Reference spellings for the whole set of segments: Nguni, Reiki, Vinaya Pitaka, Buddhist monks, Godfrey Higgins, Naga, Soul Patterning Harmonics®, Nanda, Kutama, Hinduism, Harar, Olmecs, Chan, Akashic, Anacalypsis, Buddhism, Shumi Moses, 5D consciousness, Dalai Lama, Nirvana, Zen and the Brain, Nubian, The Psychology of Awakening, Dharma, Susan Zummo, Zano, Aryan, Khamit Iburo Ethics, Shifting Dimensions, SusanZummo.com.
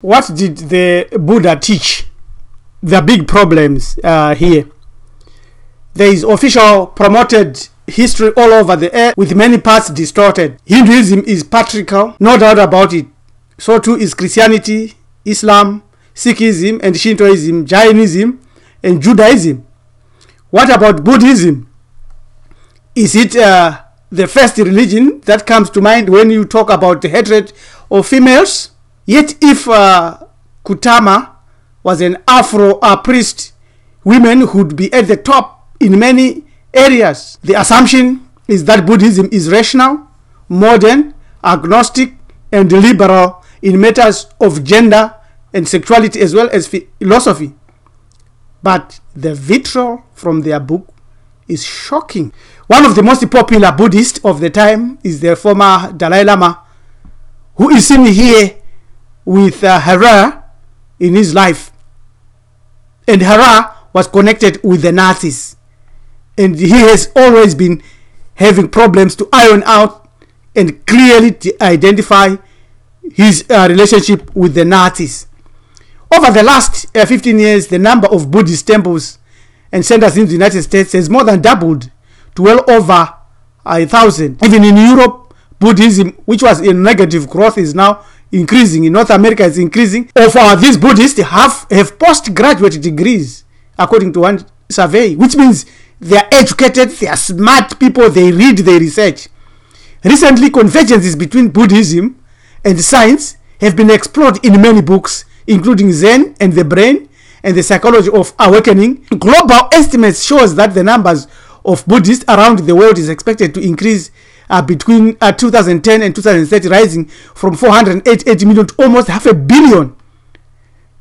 What did the Buddha teach? The big problems here. There is official promoted history all over the earth with many parts distorted. Hinduism is patriarchal, no doubt about it. So too is Christianity, Islam, Sikhism and Shintoism, Jainism and Judaism. What about Buddhism? Is it the first religion that comes to mind when you talk about the hatred of females? Yet if Kutama was an Afro-priest, women would be at the top in many areas. The assumption is that Buddhism is rational, modern, agnostic, and liberal in matters of gender and sexuality as well as philosophy. But the vitriol from their book is shocking. One of the most popular Buddhists of the time is the former Dalai Lama, who is seen here with Harar in his life. And Harar was connected with the Nazis, and he has always been having problems to iron out and clearly to identify his relationship with the Nazis. Over the last 15 years, the number of Buddhist temples and centers in the United States has more than doubled to well over 1,000. Even in Europe, Buddhism, which was in negative growth, is now increasing. In North America, it's increasing. Of these Buddhists have postgraduate degrees, according to one survey, which means they are educated, they are smart people, they read, they research. Recently, convergences between Buddhism and science have been explored in many books, including Zen and the Brain and The Psychology of Awakening. Global estimates shows that the numbers of Buddhists around the world is expected to increase between 2010 and 2030, rising from 488 million to almost 500 million.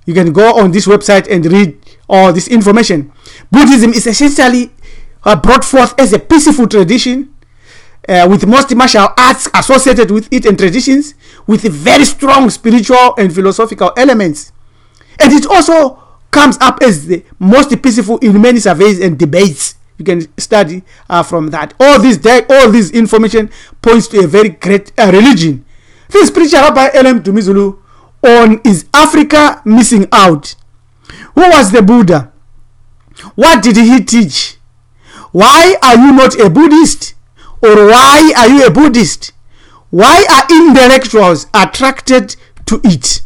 You can go on this website and read all this information. Buddhism is essentially brought forth as a peaceful tradition with most martial arts associated with it and traditions with very strong spiritual and philosophical elements. And it also comes up as the most peaceful in many surveys and debates. You can study from that. All this information points to a very great religion. This preacher, Rabbi L.M. Dumizulu, on "Is Africa Missing Out?" Who was the Buddha? What did he teach? Why are you not a Buddhist? Or why are you a Buddhist? Why are intellectuals attracted to it?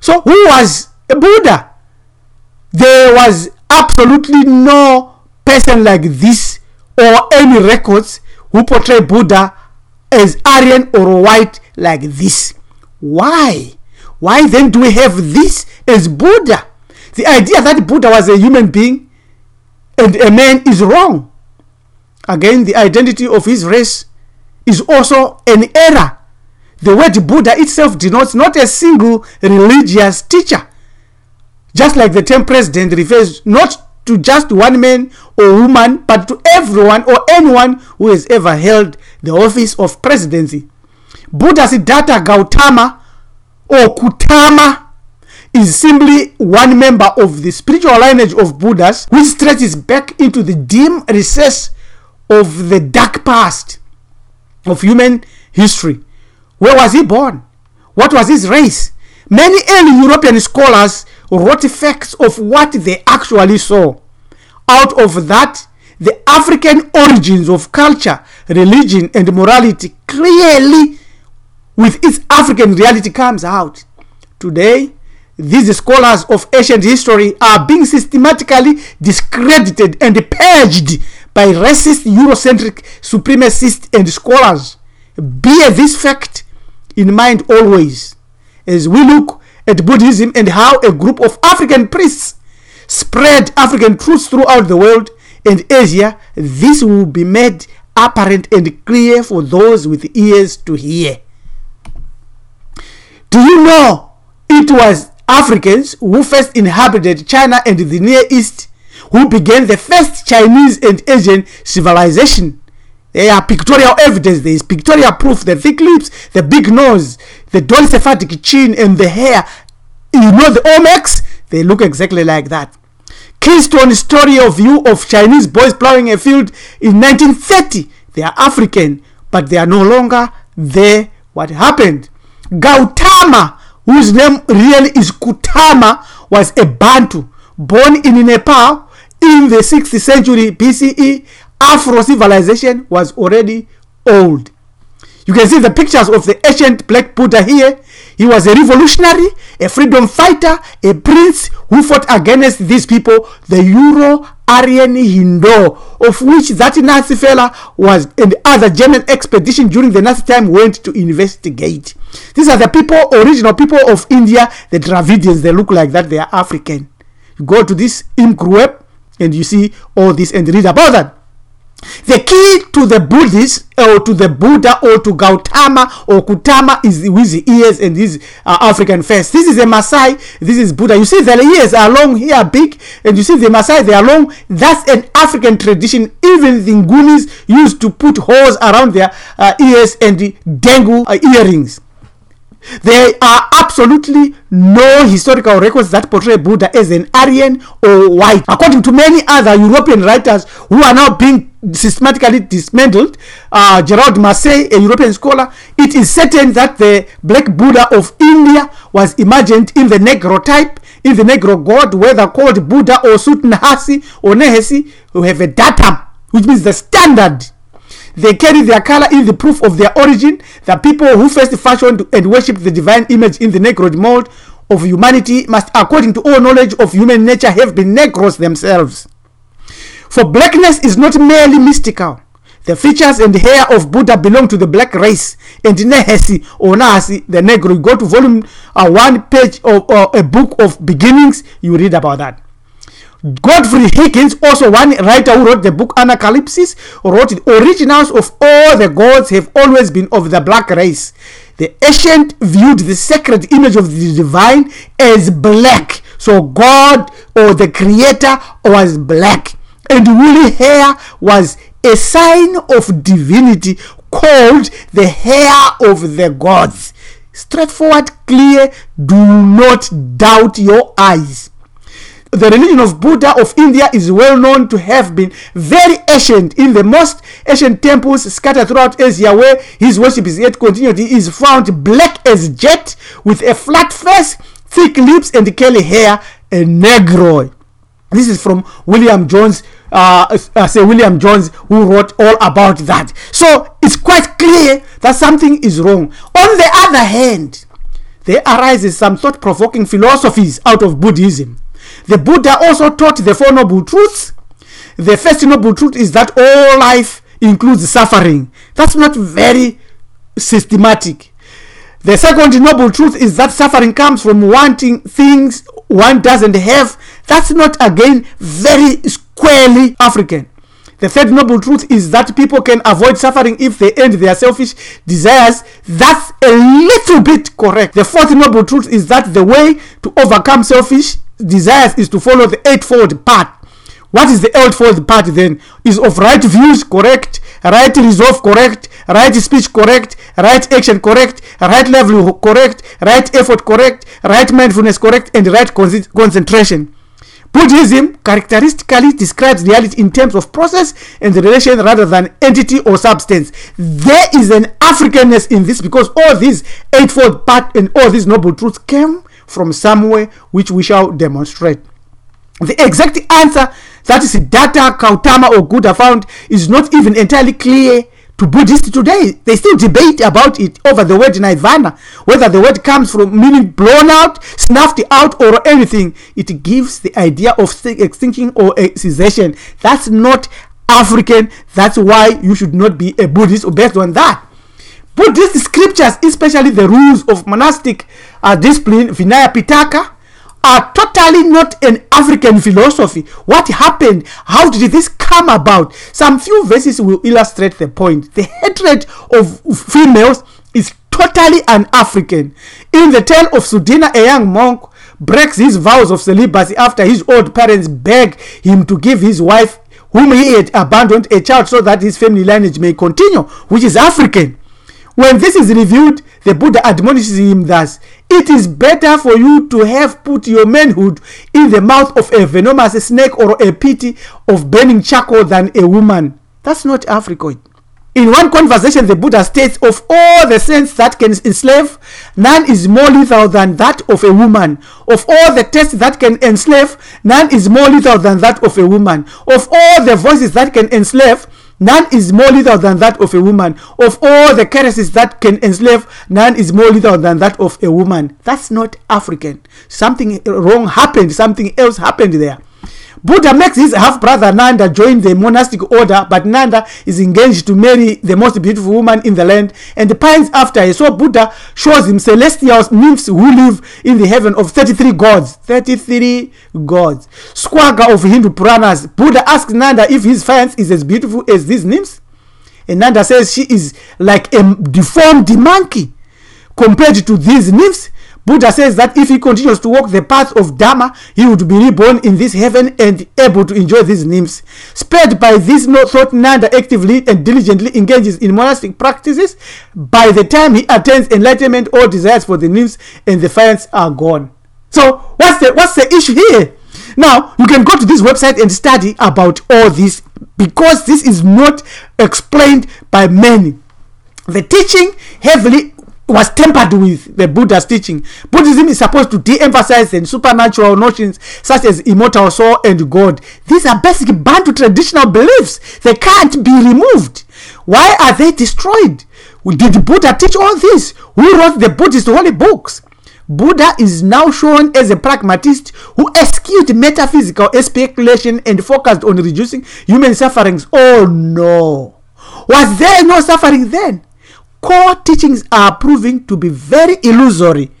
So who was a Buddha? There was absolutely no person like this or any records who portray Buddha as Aryan or white like this. Why? Why then do we have this as Buddha? The idea that Buddha was a human being and a man is wrong. Again, the identity of his race is also an error. The word Buddha itself denotes not a single religious teacher. Just like the term president refers not to just one man or woman, but to everyone or anyone who has ever held the office of presidency. Buddha Siddhartha Gautama or Kutama is simply one member of the spiritual lineage of Buddhas, which stretches back into the dim recess of the dark past of human history. Where was he born? What was his race? Many early European scholars wrote facts of what they actually saw. Out of that, the African origins of culture, religion, and morality clearly with its African reality comes out. Today, these scholars of ancient history are being systematically discredited and purged by racist, Eurocentric supremacists and scholars. Bear this fact in mind always as we look at Buddhism and how a group of African priests spread African truths throughout the world and Asia. This will be made apparent and clear for those with ears to hear. Do you know it was Africans who first inhabited China and the Near East who began the first Chinese and Asian civilization? There are pictorial evidence, there is pictorial proof, the thick lips, the big nose, the dorsophatic chin and the hair. You know the Olmecs? They look exactly like that. Kingston's story of view of Chinese boys plowing a field in 1930. They are African, but they are no longer there. What happened? Gautama whose name really is Kutama, was a Bantu born in Nepal in the 6th century BCE. Afro civilization was already old. You can see the pictures of the ancient Black Buddha here. He was a revolutionary, a freedom fighter, a prince who fought against these people, the Euro-Aryan Hindu, of which that Nazi fella was, and other German expedition during the Nazi time went to investigate. These are the people, original people of India, the Dravidians. They look like that. They are African. You go to this Imkruep and you see all this and read about that. The key to the Buddhists, or to the Buddha, or to Gautama, or Kutama, is with the ears and his African face. This is a Maasai, this is Buddha. You see the ears are long here, big, and you see the Maasai, they are long. That's an African tradition. Even the Ngunis used to put holes around their ears and dangle earrings. There are absolutely no historical records that portray Buddha as an Aryan or white. According to many other European writers who are now being systematically dismantled, Gerald Massey, a European scholar, it is certain that the Black Buddha of India was imagined in the Negro type, in the Negro god, whether called Buddha or Sutnahasi or Nehesi, who have a datum, which means the standard. They carry their color in the proof of their origin. The people who first fashioned and worshipped the divine image in the Negro mold of humanity must, according to all knowledge of human nature, have been Negroes themselves. For blackness is not merely mystical. The features and hair of Buddha belong to the black race, and Nehesi or Nahasi, the Negro. You go to volume 1 page of a book of beginnings, you read about that. Godfrey Higgins, also one writer who wrote the book Anacalypsis, wrote the originals of all the gods have always been of the black race. The ancient viewed the sacred image of the divine as black. So God, or the creator, was black. And woolly hair was a sign of divinity, called the hair of the gods. Straightforward, clear, do not doubt your eyes. The religion of Buddha of India is well known to have been very ancient. In the most ancient temples scattered throughout Asia where his worship is yet continued, he is found black as jet, with a flat face, thick lips, and curly hair, a Negro. This is from William Jones, who wrote all about that. So it's quite clear that something is wrong. On the other hand, there arises some thought-provoking philosophies out of Buddhism. The Buddha also taught the Four Noble Truths. The first noble truth is that all life includes suffering. That's not very systematic. The second noble truth is that suffering comes from wanting things one doesn't have. That's not, again, very squarely African. The third noble truth is that people can avoid suffering if they end their selfish desires. That's a little bit correct. The fourth noble truth is that the way to overcome selfish desires is to follow the eightfold path. What is the eightfold path then? Is of right views correct, right resolve correct, right speech correct, right action correct, right level correct, right effort correct, right mindfulness correct, and right concentration. Buddhism characteristically describes reality in terms of process and the relation rather than entity or substance. There is an Africanness in this, because all these eightfold path and all these noble truths came from somewhere, which we shall demonstrate. The exact answer that Siddhartha, Gautama, or Buddha found is not even entirely clear to Buddhists today. They still debate about it over the word Nirvana, whether the word comes from meaning blown out, snuffed out, or anything. It gives the idea of extinction or cessation. That's not African. That's why you should not be a Buddhist based on that. Buddhist scriptures, especially the rules of monastic discipline, Vinaya Pitaka, are totally not an African philosophy. What happened? How did this come about? Some few verses will illustrate the point. The hatred of females is totally un-African. In the tale of Sudina, a young monk breaks his vows of celibacy after his old parents beg him to give his wife, whom he had abandoned, a child so that his family lineage may continue, which is African. When this is revealed, the Buddha admonishes him thus: "It is better for you to have put your manhood in the mouth of a venomous snake or a pit of burning charcoal than a woman." That's not African. In one conversation, the Buddha states, of all the sins that can enslave, none is more lethal than that of a woman. Of all the tests that can enslave, none is more lethal than that of a woman. Of all the voices that can enslave, none is more lethal than that of a woman. Of all the caresses that can enslave, none is more lethal than that of a woman. That's not African. Something wrong happened. Something else happened there. Buddha makes his half-brother Nanda join the monastic order, but Nanda is engaged to marry the most beautiful woman in the land and pines after her. So Buddha shows him celestial nymphs who live in the heaven of 33 gods. 33 gods. Squaga of Hindu Puranas. Buddha asks Nanda if his fiance is as beautiful as these nymphs. And Nanda says she is like a deformed monkey compared to these nymphs. Buddha says that if he continues to walk the path of Dharma, he would be reborn in this heaven and able to enjoy these nymphs. Spared by this thought, Nanda actively and diligently engages in monastic practices. By the time he attains enlightenment, all desires for the nymphs and the fiance are gone. So, what's the issue here? Now, you can go to this website and study about all this, because this is not explained by many. The teaching heavily was tempered with the Buddha's teaching. Buddhism is supposed to de-emphasize the supernatural notions such as immortal soul and God. These are basic Bantu traditional beliefs. They can't be removed. Why are they destroyed? Did Buddha teach all this? Who wrote the Buddhist holy books? Buddha is now shown as a pragmatist who eschewed metaphysical speculation and focused on reducing human sufferings. Oh no! Was there no suffering then? Core teachings are proving to be very illusory.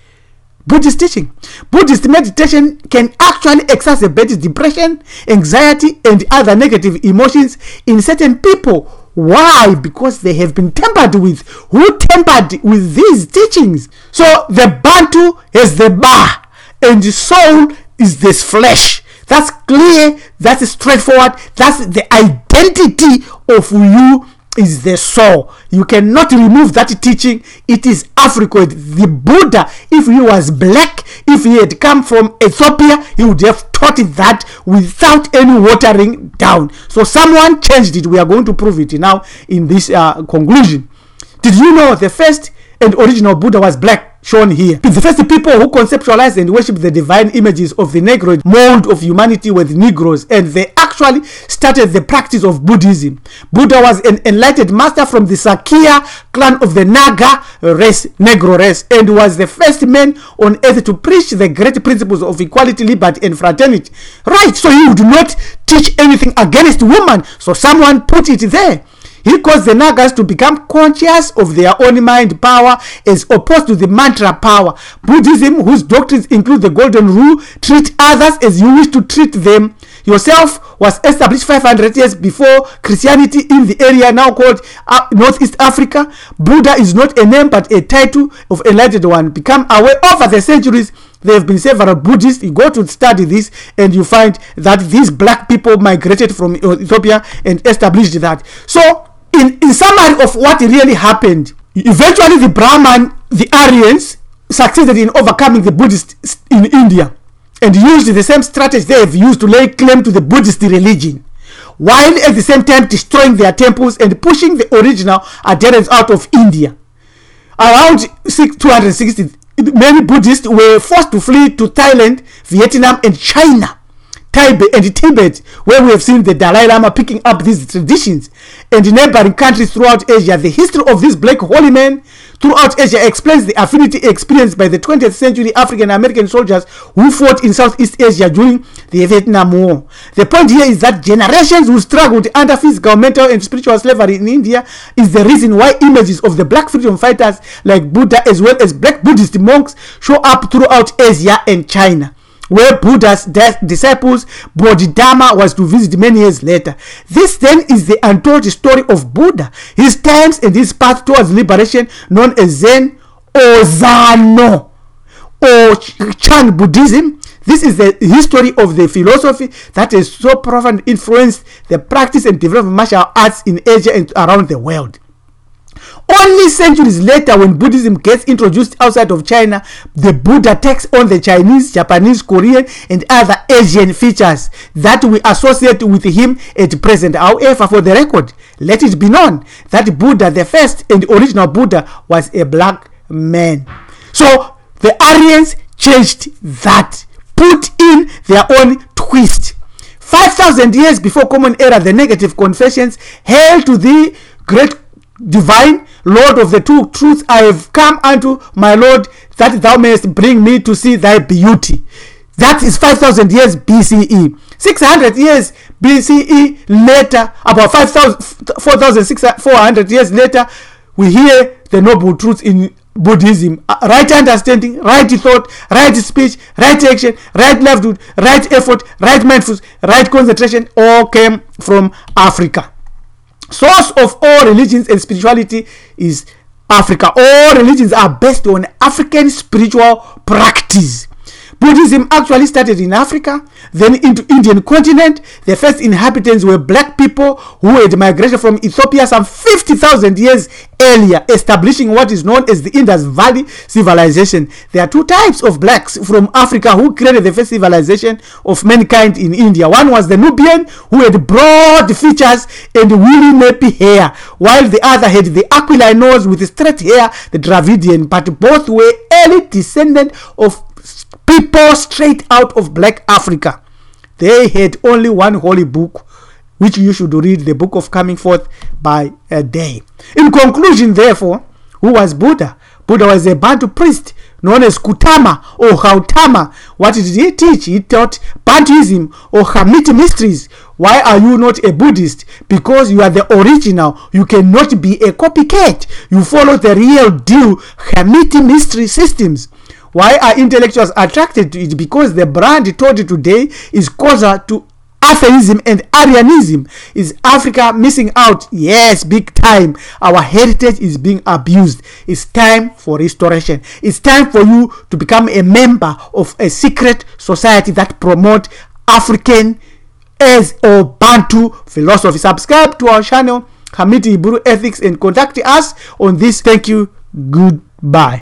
Buddhist teaching. Buddhist meditation can actually exacerbate depression, anxiety, and other negative emotions in certain people. Why? Because they have been tempered with. Who tempered with these teachings? So the Bantu is the ba, and the soul is this flesh. That's clear, that's straightforward, that's the identity of you. Is the soul. You cannot remove that teaching. It is African. The Buddha, if he was black, if he had come from Ethiopia, he would have taught it that without any watering down. So someone changed it. We are going to prove it now in this conclusion. Did you know the first and original Buddha was black, shown here? The first people who conceptualized and worshipped the divine images of the Negroid mold of humanity were the Negroes, and they actually started the practice of Buddhism. Buddha was an enlightened master from the Sakya clan of the Naga race, Negro race, and was the first man on earth to preach the great principles of equality, liberty, and fraternity. Right, so he would not teach anything against women, so someone put it there. He caused the Nagas to become conscious of their own mind power as opposed to the mantra power. Buddhism, whose doctrines include the golden rule, treat others as you wish to treat them yourself, was established 500 years before Christianity in the area now called Northeast Africa. Buddha is not a name but a title of enlightened one. Become aware, over the centuries there have been several Buddhists. You go to study this and you find that these black people migrated from Ethiopia and established that. So in summary of what really happened, eventually the Brahman, the Aryans, succeeded in overcoming the Buddhists in India and used the same strategy they have used to lay claim to the Buddhist religion, while at the same time destroying their temples and pushing the original adherents out of India. Around 260, many Buddhists were forced to flee to Thailand, Vietnam, and China. Tibet, where we have seen the Dalai Lama picking up these traditions, and in neighboring countries throughout Asia. The history of these black holy men throughout Asia explains the affinity experienced by the 20th century African-American soldiers who fought in Southeast Asia during the Vietnam War. The point here is that generations who struggled under physical, mental, and spiritual slavery in India is the reason why images of the black freedom fighters like Buddha as well as black Buddhist monks show up throughout Asia and China, where Buddha's disciples Bodhidharma was to visit many years later. This then is the untold story of Buddha, his times and his path towards liberation, known as Zen or Zano or Chan Buddhism. This is the history of the philosophy that has so profoundly influenced the practice and development of martial arts in Asia and around the world. Only centuries later, when Buddhism gets introduced outside of China, the Buddha takes on the Chinese, Japanese, Korean, and other Asian features that we associate with him at present. However, for the record, let it be known that Buddha, the first and original Buddha, was a black man. So the Aryans changed that, put in their own twist. 5,000 years before Common Era, the negative confessions, "Hail to thee, great divine, Lord of the two truths, I have come unto my Lord, that thou mayest bring me to see thy beauty." That is 5,000 years BCE. 600 years BCE later, about 4,400 years later, we hear the noble truths in Buddhism: right understanding, right thought, right speech, right action, right livelihood, right effort, right mindfulness, right concentration, all came from Africa. Source of all religions and spirituality is Africa. All religions are based on African spiritual practice. Buddhism actually started in Africa, then into Indian continent. The first inhabitants were black people who had migrated from Ethiopia some 50,000 years earlier, establishing what is known as the Indus Valley civilization. There are two types of blacks from Africa who created the first civilization of mankind in India. One was the Nubian, who had broad features and woolly nappy hair, while the other had the aquiline nose with straight hair, the Dravidian. But both were early descendants of people straight out of black Africa. They had only one holy book, which you should read, the Book of Coming Forth by a Day. In conclusion, therefore, who was Buddha? Buddha was a Bantu priest known as Kutama or Gautama. What did he teach? He taught Bantuism or Hamiti mysteries. Why are you not a Buddhist? Because you are the original. You cannot be a copycat. You follow the real deal Hamiti mystery systems. Why are intellectuals attracted to it? Because the brand taught today is closer to atheism and Aryanism. Is Africa missing out? Yes, big time. Our heritage is being abused. It's time for restoration. It's time for you to become a member of a secret society that promotes African as or Bantu philosophy. Subscribe to our channel, Khamit Iburo Ethics, and contact us on this. Thank you. Goodbye.